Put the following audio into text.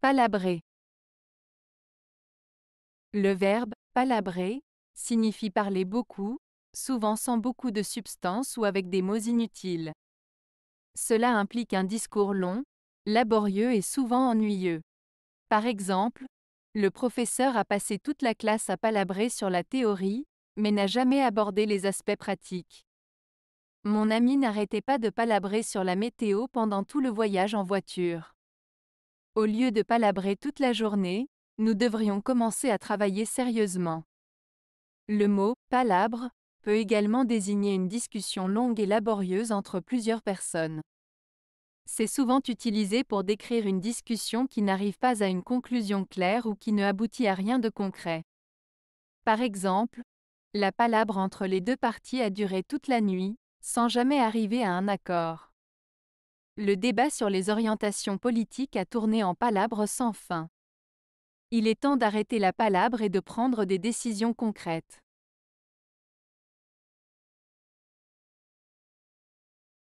Palabrer. Le verbe « palabrer » signifie parler beaucoup, souvent sans beaucoup de substance ou avec des mots inutiles. Cela implique un discours long, laborieux et souvent ennuyeux. Par exemple, le professeur a passé toute la classe à palabrer sur la théorie, mais n'a jamais abordé les aspects pratiques. Mon ami n'arrêtait pas de palabrer sur la météo pendant tout le voyage en voiture. Au lieu de palabrer toute la journée, nous devrions commencer à travailler sérieusement. Le mot « palabre » peut également désigner une discussion longue et laborieuse entre plusieurs personnes. C'est souvent utilisé pour décrire une discussion qui n'arrive pas à une conclusion claire ou qui ne aboutit à rien de concret. Par exemple, la palabre entre les deux parties a duré toute la nuit, sans jamais arriver à un accord. Le débat sur les orientations politiques a tourné en palabre sans fin. Il est temps d'arrêter la palabre et de prendre des décisions concrètes.